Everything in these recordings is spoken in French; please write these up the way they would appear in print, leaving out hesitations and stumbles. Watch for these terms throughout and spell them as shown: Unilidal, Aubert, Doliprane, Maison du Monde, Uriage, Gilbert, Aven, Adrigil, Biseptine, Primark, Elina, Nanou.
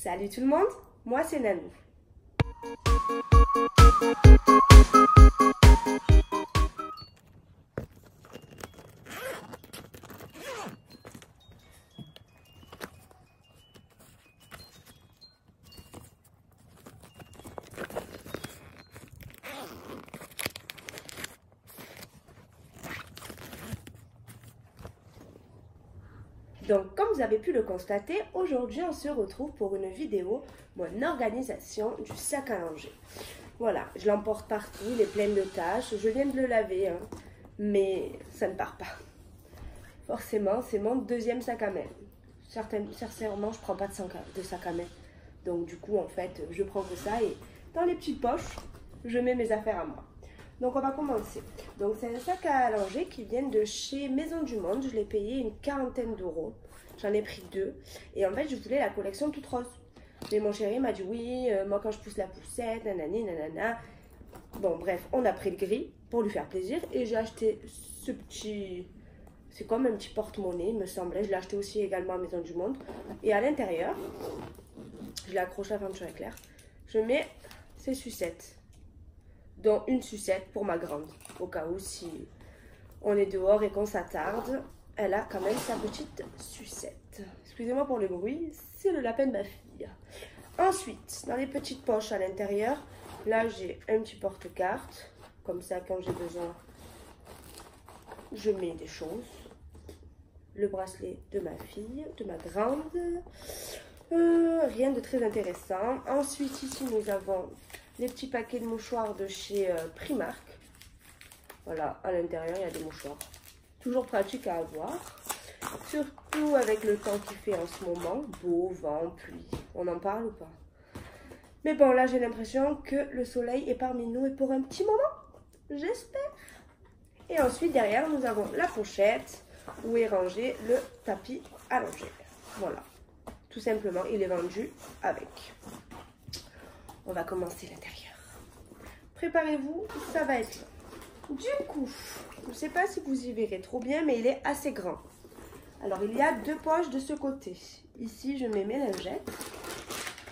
Salut tout le monde, moi c'est Nanou. Donc, comme vous avez pu le constater, aujourd'hui on se retrouve pour une vidéo, mon organisation du sac à langer. Voilà, je l'emporte partout, il est plein de tâches, je viens de le laver, hein, mais ça ne part pas. Forcément, c'est mon deuxième sac à main. Sincèrement, je ne prends pas de sac à main. Donc du coup, en fait, je prends que ça et dans les petites poches, je mets mes affaires à moi. Donc on va commencer. Donc c'est un sac à langer qui vient de chez Maison du Monde. Je l'ai payé une quarantaine d'euros. J'en ai pris deux. Et en fait je voulais la collection toute rose. Mais mon chéri m'a dit oui, moi quand je pousse la poussette, nanani, nanana. Bon bref, on a pris le gris pour lui faire plaisir. Et j'ai acheté ce petit... C'est comme un petit porte-monnaie, il me semblait. Je l'ai acheté aussi également à Maison du Monde. Et à l'intérieur, je l'accroche à la peinture éclair. Je mets ces sucettes. Dont une sucette pour ma grande, au cas où si on est dehors et qu'on s'attarde, elle a quand même sa petite sucette. Excusez-moi pour le bruit, c'est le lapin de ma fille. Ensuite, dans les petites poches à l'intérieur, là j'ai un petit porte-carte, comme ça quand j'ai besoin, je mets des choses. Le bracelet de ma fille, de ma grande, rien de très intéressant. Ensuite ici nous avons... les petits paquets de mouchoirs de chez Primark. Voilà, à l'intérieur, il y a des mouchoirs. Toujours pratique à avoir. Surtout avec le temps qu'il fait en ce moment. Beau, vent, pluie. On en parle ou pas? Mais bon, là, j'ai l'impression que le soleil est parmi nous et pour un petit moment. J'espère. Et ensuite, derrière, nous avons la pochette où est rangé le tapis allongé. Voilà. Tout simplement, il est vendu avec... On va commencer l'intérieur. Préparez-vous, ça va être long. Du coup, je ne sais pas si vous y verrez trop bien, mais il est assez grand. Alors, il y a deux poches de ce côté. Ici, je mets mes lingettes.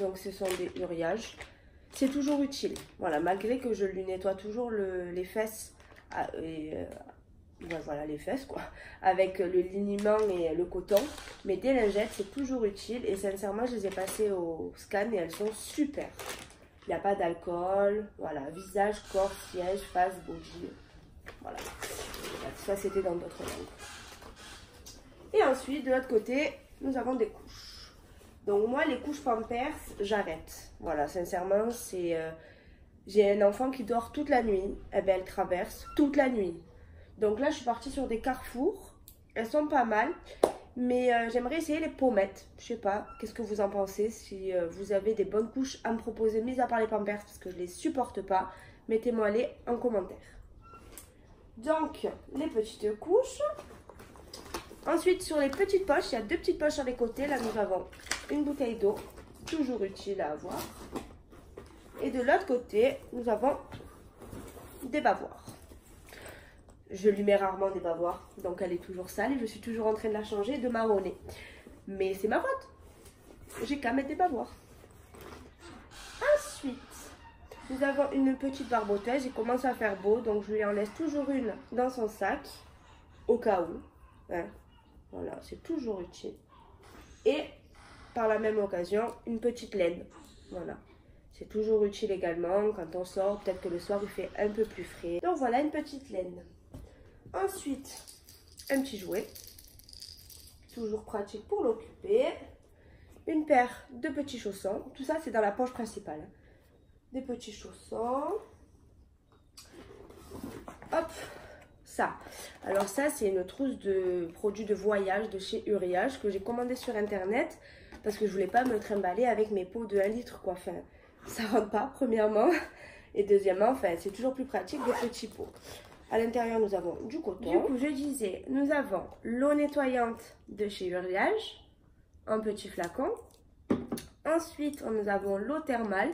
Donc, ce sont des Uriage. C'est toujours utile. Voilà, malgré que je lui nettoie toujours les fesses. Voilà, les fesses, quoi. Avec le liniment et le coton. Mais des lingettes, c'est toujours utile. Et sincèrement, je les ai passées au scan et elles sont super. Il n'y a pas d'alcool, voilà, visage, corps, siège, face, body, voilà, ça c'était dans d'autres langues. Et ensuite, de l'autre côté, nous avons des couches. Donc moi, les couches Pampers, j'arrête. Voilà, sincèrement, c'est, j'ai un enfant qui dort toute la nuit, eh ben, elle traverse toute la nuit. Donc là, je suis partie sur des carrefours, elles sont pas mal, mais j'aimerais essayer les pommettes. Je sais pas, qu'est-ce que vous en pensez? Si vous avez des bonnes couches à me proposer, mis à part les Pampers, parce que je les supporte pas, mettez-moi les en commentaire. Donc, les petites couches. Ensuite, sur les petites poches, il y a deux petites poches sur les côtés. Là, nous avons une bouteille d'eau, toujours utile à avoir. Et de l'autre côté, nous avons des bavoirs. Je lui mets rarement des bavoirs, donc elle est toujours sale et je suis toujours en train de la changer de marronner. Mais c'est ma faute, j'ai qu'à mettre des bavoirs. Ensuite, nous avons une petite barboteuse, il commence à faire beau, donc je lui en laisse toujours une dans son sac, au cas où. Hein. Voilà, c'est toujours utile. Et par la même occasion, une petite laine. Voilà. C'est toujours utile également quand on sort, peut-être que le soir il fait un peu plus frais. Donc voilà, une petite laine. Ensuite, un petit jouet, toujours pratique pour l'occuper. Une paire de petits chaussons, tout ça c'est dans la poche principale. Des petits chaussons. Hop, ça. Alors ça c'est une trousse de produits de voyage de chez Uriage que j'ai commandé sur internet parce que je voulais pas me trimballer avec mes pots de 1 litre quoi. Enfin, ça rentre pas premièrement et deuxièmement, enfin, c'est toujours plus pratique des petits pots. À l'intérieur, nous avons du coton. Du coup, je disais, nous avons l'eau nettoyante de chez Uriage, un petit flacon. Ensuite, nous avons l'eau thermale.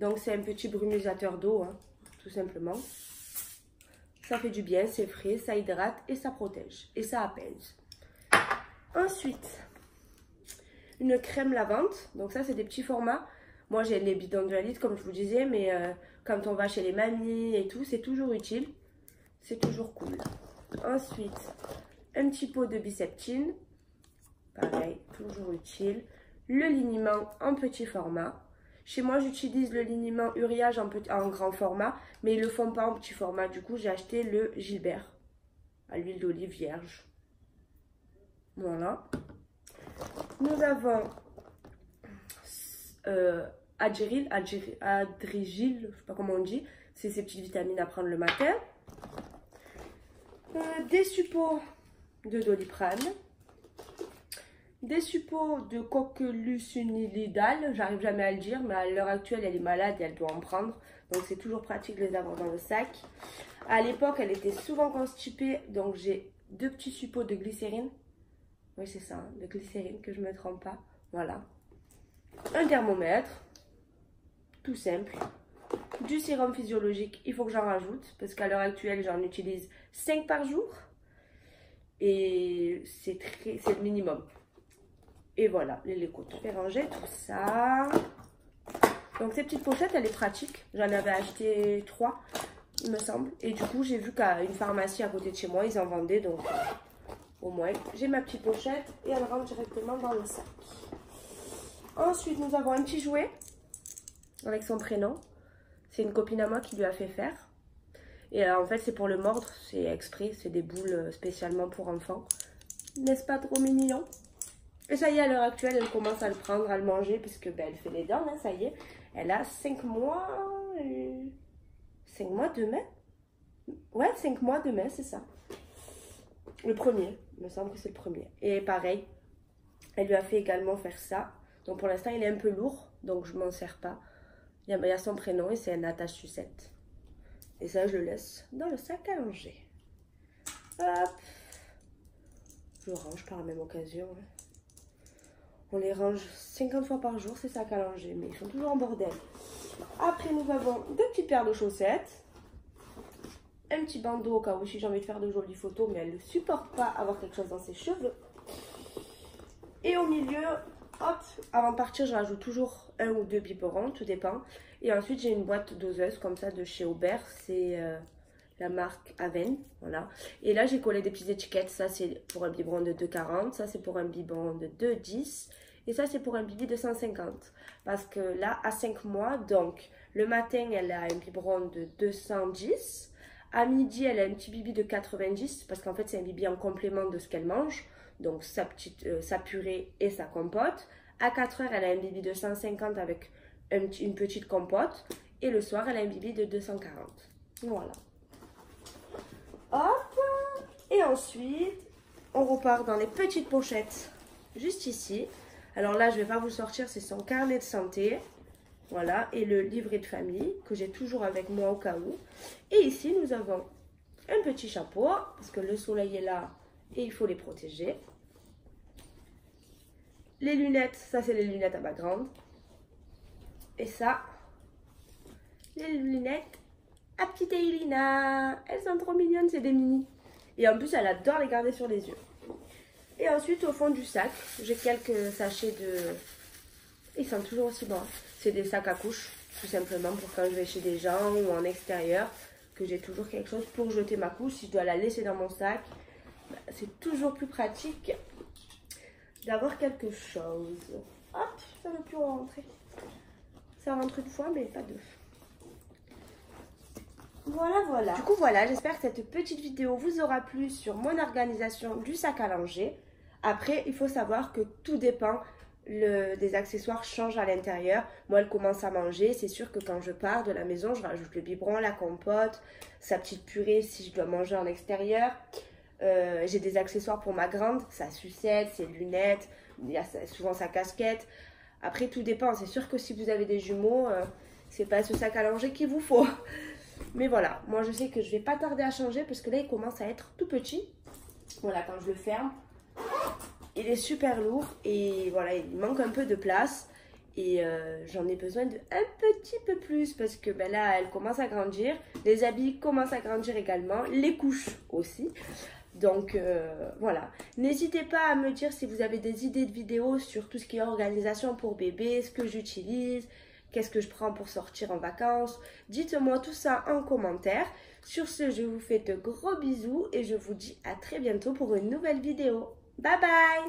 Donc, c'est un petit brumisateur d'eau, hein, tout simplement. Ça fait du bien, c'est frais, ça hydrate et ça protège. Et ça apaise. Ensuite, une crème lavante. Donc ça, c'est des petits formats. Moi, j'ai les bidons de la litre, comme je vous disais, mais quand on va chez les mamies et tout, c'est toujours utile. C'est toujours cool. Ensuite, un petit pot de biseptine. Pareil, toujours utile. Le liniment en petit format. Chez moi, j'utilise le liniment Uriage en grand format, mais ils ne le font pas en petit format. Du coup, j'ai acheté le Gilbert à l'huile d'olive vierge. Voilà. Nous avons Adrigil, je ne sais pas comment on dit. C'est ces petites vitamines à prendre le matin. Des suppos de Doliprane. Des suppos de coquelus unilidal, j'arrive jamais à le dire, mais à l'heure actuelle, elle est malade et elle doit en prendre. Donc, c'est toujours pratique de les avoir dans le sac. À l'époque, elle était souvent constipée, donc j'ai deux petits suppos de glycérine. Oui, c'est ça, hein, de glycérine, que je me trompe pas. Voilà. Un thermomètre, tout simple. Du sérum physiologique, il faut que j'en rajoute, parce qu'à l'heure actuelle, j'en utilise 5 par jour. Et c'est le minimum. Et voilà, les lécos. Je vais ranger tout ça. Donc, ces petites pochettes, elles sont pratiques. J'en avais acheté 3, il me semble. Et du coup, j'ai vu qu'à une pharmacie à côté de chez moi, ils en vendaient. Donc, au moins, j'ai ma petite pochette et elle rentre directement dans le sac. Ensuite, nous avons un petit jouet avec son prénom. C'est une copine à moi qui lui a fait faire. Et en fait, c'est pour le mordre. C'est exprès. C'est des boules spécialement pour enfants. N'est-ce pas trop mignon? Et ça y est, à l'heure actuelle, elle commence à le prendre, à le manger, puisque ben, elle fait les dents, hein, ça y est. Elle a 5 mois... 5 mois demain? Ouais, 5 mois demain, c'est ça. Le premier, il me semble que c'est le premier. Et pareil, elle lui a fait également faire ça. Donc pour l'instant, il est un peu lourd, donc je m'en sers pas. Il y a son prénom et c'est un attache-sucette. Et ça, je le laisse dans le sac à langer. Hop! Je le range par la même occasion, hein. On les range 50 fois par jour, ces sacs à langer, mais ils sont toujours en bordel. Après, nous avons deux petites paires de chaussettes. Un petit bandeau, au cas où j'ai envie de faire de jolies photos, mais elle ne supporte pas avoir quelque chose dans ses cheveux. Et au milieu, hop, avant de partir, je rajoute toujours un ou deux biberons, tout dépend. Et ensuite, j'ai une boîte doseuse, comme ça, de chez Aubert. C'est la marque Aven, voilà. Et là, j'ai collé des petites étiquettes. Ça, c'est pour un biberon de 2,40. Ça, c'est pour un biberon de 2,10. Et ça, c'est pour un bibi de 150. Parce que là, à 5 mois, donc, le matin, elle a un biberon de 210. À midi, elle a un petit bibi de 90. Parce qu'en fait, c'est un bibi en complément de ce qu'elle mange. Donc, sa purée et sa compote. À 4 heures, elle a un bibi de 150 avec une petite compote. Et le soir, elle a un bibi de 240. Voilà. Hop, et ensuite, on repart dans les petites pochettes, juste ici. Alors là, je ne vais pas vous sortir, c'est son carnet de santé. Voilà, et le livret de famille, que j'ai toujours avec moi au cas où. Et ici, nous avons un petit chapeau, parce que le soleil est là, et il faut les protéger. Les lunettes, ça c'est les lunettes à background. Et ça, les lunettes. Ah, petite Elina, elles sont trop mignonnes, c'est des mini. Et en plus, elle adore les garder sur les yeux. Et ensuite, au fond du sac, j'ai quelques sachets de... Ils sont toujours aussi bons. C'est des sacs à couche, tout simplement, pour quand je vais chez des gens ou en extérieur, que j'ai toujours quelque chose pour jeter ma couche. Si je dois la laisser dans mon sac, c'est toujours plus pratique d'avoir quelque chose. Hop, ça ne veut plus rentrer. Ça rentre une fois, mais pas deux. Voilà, voilà. Du coup, voilà, j'espère que cette petite vidéo vous aura plu sur mon organisation du sac à langer. Après, il faut savoir que tout dépend, des accessoires changent à l'intérieur. Moi, elle commence à manger. C'est sûr que quand je pars de la maison, je rajoute le biberon, la compote, sa petite purée si je dois manger en extérieur. J'ai des accessoires pour ma grande, sa sucette, ses lunettes, il y a souvent sa casquette. Après, tout dépend. C'est sûr que si vous avez des jumeaux, c'est pas ce sac à langer qu'il vous faut. Mais voilà, moi je sais que je vais pas tarder à changer parce que là il commence à être tout petit. Voilà, quand je le ferme, il est super lourd et voilà, il manque un peu de place. Et j'en ai besoin de un petit peu plus parce que ben là elle commence à grandir. Les habits commencent à grandir également, les couches aussi. Donc voilà, n'hésitez pas à me dire si vous avez des idées de vidéos sur tout ce qui est organisation pour bébé, ce que j'utilise, qu'est-ce que je prends pour sortir en vacances. Dites-moi tout ça en commentaire. Sur ce, je vous fais de gros bisous et je vous dis à très bientôt pour une nouvelle vidéo. Bye bye!